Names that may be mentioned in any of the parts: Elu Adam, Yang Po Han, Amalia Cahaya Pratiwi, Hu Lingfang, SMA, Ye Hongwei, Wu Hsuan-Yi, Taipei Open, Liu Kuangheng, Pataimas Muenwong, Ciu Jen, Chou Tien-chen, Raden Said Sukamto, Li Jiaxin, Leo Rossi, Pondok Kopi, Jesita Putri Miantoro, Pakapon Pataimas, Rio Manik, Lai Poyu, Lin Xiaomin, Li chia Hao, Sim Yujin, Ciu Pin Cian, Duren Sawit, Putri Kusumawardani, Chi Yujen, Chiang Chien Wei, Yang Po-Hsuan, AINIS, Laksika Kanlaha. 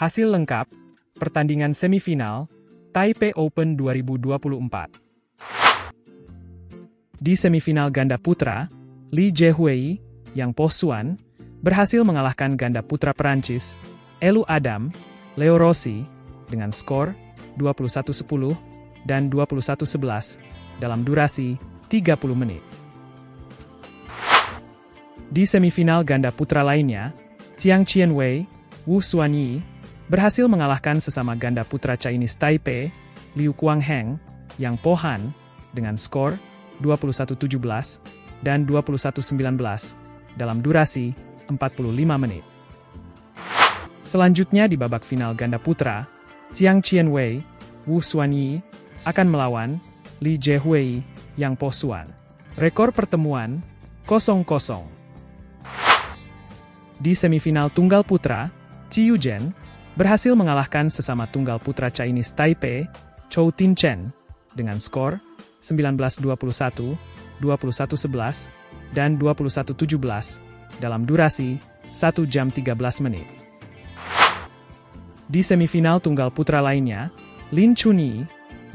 Hasil lengkap, pertandingan semifinal, Taipei Open 2024. Di semifinal ganda putra, Lee Jhe-Huei, Yang Po-Hsuan, berhasil mengalahkan ganda putra Perancis, Elu Adam, Leo Rossi, dengan skor 21-10 dan 21-11 dalam durasi 30 menit. Di semifinal ganda putra lainnya, Chiang Chien Wei, Wu Hsuan-Yi, berhasil mengalahkan sesama ganda putra Chinese Taipei, Liu Kuangheng, Yang Po Han, dengan skor 21-17 dan 21-19 dalam durasi 45 menit. Selanjutnya di babak final ganda putra, Chiang Chien Wei, Wu Hsuan-Yi, akan melawan Lee Jhe-Huei, Yang Po-Hsuan. Rekor pertemuan 0-0. Di semifinal tunggal putra, Chi Yujen berhasil mengalahkan sesama tunggal putra Chinese Taipei, Chou Tien-chen, dengan skor 19-21, 21-11, dan 21-17 dalam durasi 1 jam 13 menit. Di semifinal tunggal putra lainnya, Lin Chunyi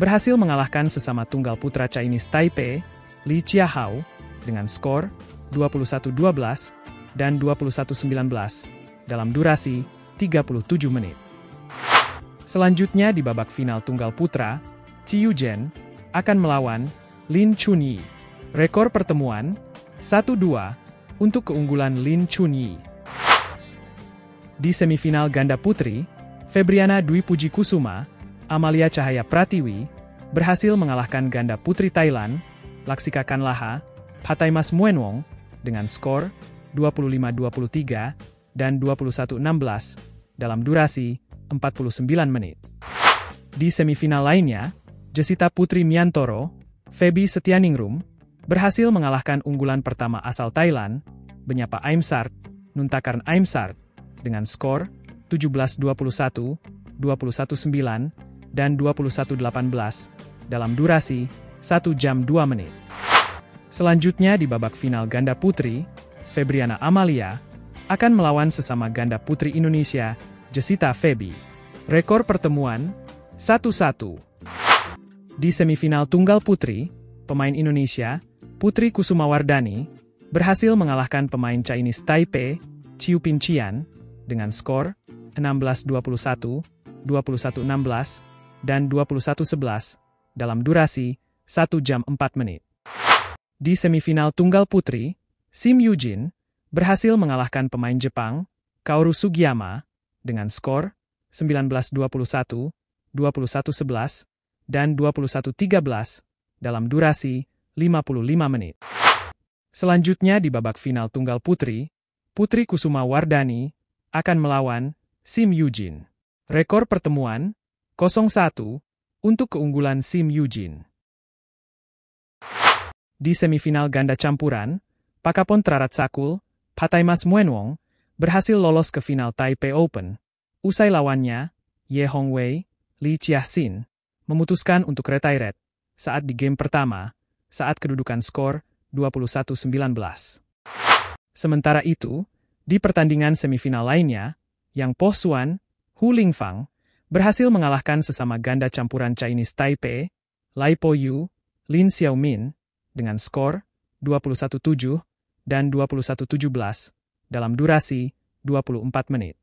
berhasil mengalahkan sesama tunggal putra Chinese Taipei, Li chia Hao, dengan skor 21-12, dan 21-19 dalam durasi 37 menit. Selanjutnya di babak final tunggal putra, Ciu Jen akan melawan Lin Chunyi. Rekor pertemuan 1-2 untuk keunggulan Lin Chunyi. Di semifinal ganda putri, Febriana Dwi Puji Kusuma, Amalia Cahaya Pratiwi, berhasil mengalahkan ganda putri Thailand, Laksika Kanlaha, Pataimas Muenwong, dengan skor 25-23 dan 21-16 dalam durasi 49 menit. Di semifinal lainnya, Jesita Putri Miantoro, Febi Setianingrum, berhasil mengalahkan unggulan pertama asal Thailand, Benyapa Aimsart Nuntakan Aimsart, dengan skor 17-21, 21-9, dan 21-18 dalam durasi 1 jam 2 menit. Selanjutnya di babak final ganda putri, Febriana Amalia akan melawan sesama ganda putri Indonesia, Jesita Febi. Rekor pertemuan 1-1. Di semifinal tunggal putri, pemain Indonesia, Putri Kusumawardani, berhasil mengalahkan pemain Chinese Taipei, Ciu Pin Cian, dengan skor 16-21, 21-16, dan 21-11 dalam durasi 1 jam 4 menit. Di semifinal tunggal putri, Sim Yujin berhasil mengalahkan pemain Jepang, Kaoru Sugiyama, dengan skor 19-21, 21-11, dan 21-13 dalam durasi 55 menit. Selanjutnya di babak final tunggal putri, Putri Kusumawardani akan melawan Sim Yujin. Rekor pertemuan 0-1 untuk keunggulan Sim Yujin. Di semifinal ganda campuran, Pakapon Traratsakul, Pataimas Muenwong, berhasil lolos ke final Taipei Open. Usai lawannya, Ye Hongwei, Li Jiaxin, memutuskan untuk retire saat di game pertama, saat kedudukan skor 21-19. Sementara itu, di pertandingan semifinal lainnya, Yang Po-Hsuan, Hu Lingfang, berhasil mengalahkan sesama ganda campuran Chinese Taipei, Lai Poyu, Lin Xiaomin, dengan skor 21-7, dan 21-17 dalam durasi 24 menit.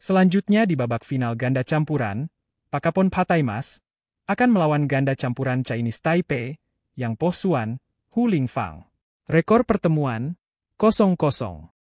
Selanjutnya di babak final ganda campuran, Pakapon Pataimas akan melawan ganda campuran Chinese Taipei, Yang Po-Hsuan, Hu Lingfang. Rekor pertemuan 0-0.